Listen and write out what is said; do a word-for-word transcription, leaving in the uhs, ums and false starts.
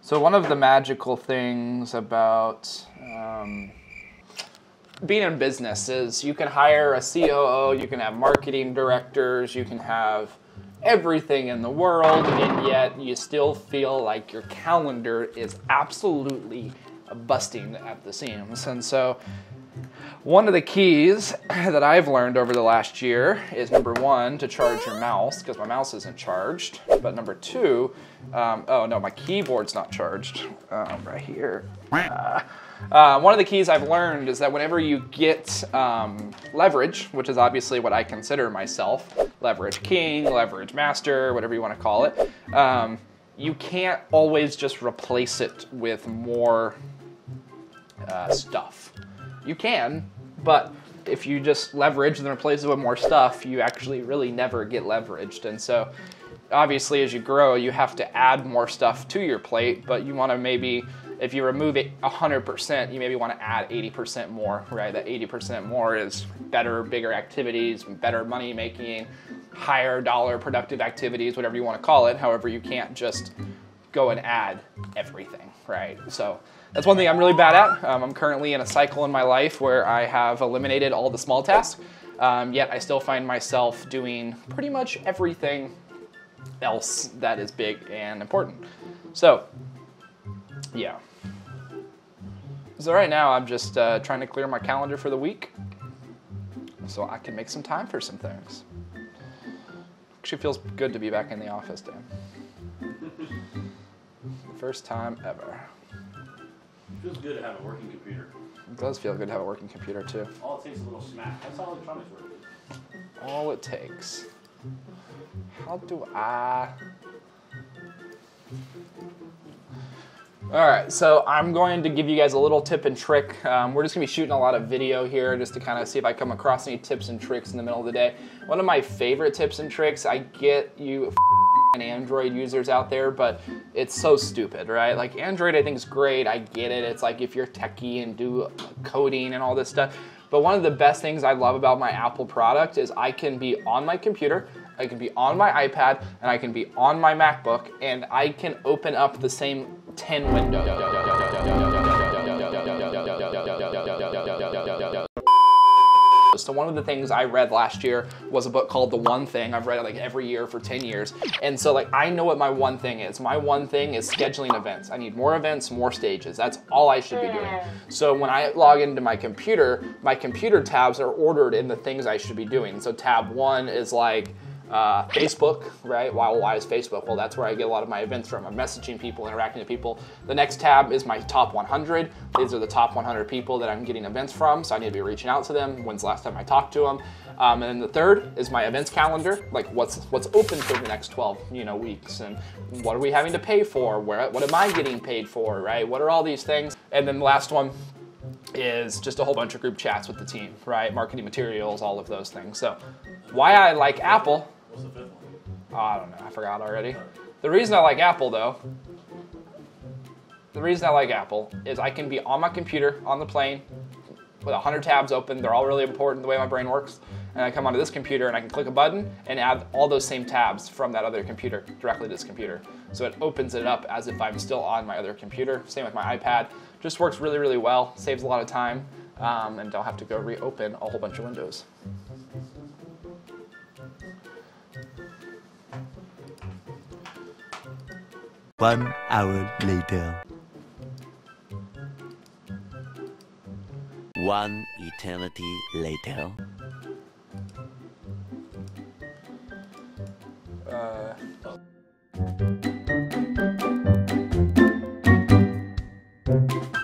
So one of the magical things about um, being in business is you can hire a C O O, you can have marketing directors, you can have everything in the world, and yet you still feel like your calendar is absolutely busting at the seams. And so one of the keys that I've learned over the last year is, number one, to charge your mouse, because my mouse isn't charged. But number two, um, oh no, my keyboard's not charged, um, right here. Uh, uh, one of the keys I've learned is that whenever you get um, leverage, which is obviously what I consider myself, leverage king, leverage master, whatever you want to call it, um, you can't always just replace it with more uh, stuff. You can, but if you just leverage and replace it with more stuff, you actually really never get leveraged. And so obviously as you grow, you have to add more stuff to your plate, but you want to maybe, if you remove it one hundred percent, you maybe want to add eighty percent more, right? That eighty percent more is better, bigger activities, better money making, higher dollar productive activities, whatever you want to call it. However, you can't just go and add everything, right? So that's one thing I'm really bad at. Um, I'm currently in a cycle in my life where I have eliminated all the small tasks, um, yet I still find myself doing pretty much everything else that is big and important. So, yeah. So right now I'm just uh, trying to clear my calendar for the week so I can make some time for some things. Actually feels good to be back in the office, Dan. First time ever. It feels good to have a working computer. It does feel good to have a working computer, too. All it takes is a little smack. That's how electronics work. All it takes. How do I... All right, so I'm going to give you guys a little tip and trick. Um, we're just going to be shooting a lot of video here just to kind of see if I come across any tips and tricks in the middle of the day. One of my favorite tips and tricks, I get you... and Android users out there, but it's so stupid, right? Like Android, I think is great. I get it. It's like if you're techie and do coding and all this stuff. But one of the best things I love about my Apple product is I can be on my computer, I can be on my iPad, and I can be on my MacBook, and I can open up the same ten windows. So one of the things I read last year was a book called The One Thing. I've read it like every year for ten years. And so like I know what my one thing is. My one thing is scheduling events. I need more events, more stages. That's all I should be doing. So when I log into my computer, my computer tabs are ordered in the things I should be doing. So tab one is like Uh, Facebook, right? Why, why is Facebook? Well, that's where I get a lot of my events from. I'm messaging people, interacting with people. The next tab is my top one hundred. These are the top one hundred people that I'm getting events from, so I need to be reaching out to them. When's the last time I talked to them? Um, and then the third is my events calendar, like what's what's open for the next twelve you know weeks, and what are we having to pay for? Where, what am I getting paid for, right? What are all these things? And then the last one is just a whole bunch of group chats with the team, right? Marketing materials, all of those things. So why I like Apple. What's the fifth one? Oh, I don't know. I forgot already. The reason I like Apple, though, the reason I like Apple is I can be on my computer, on the plane, with one hundred tabs open. They're all really important the way my brain works. And I come onto this computer, and I can click a button and add all those same tabs from that other computer directly to this computer. So it opens it up as if I'm still on my other computer. Same with my iPad. Just works really, really well. Saves a lot of time, um, and don't have to go reopen a whole bunch of windows. One hour later. One eternity later. Uh. Oh.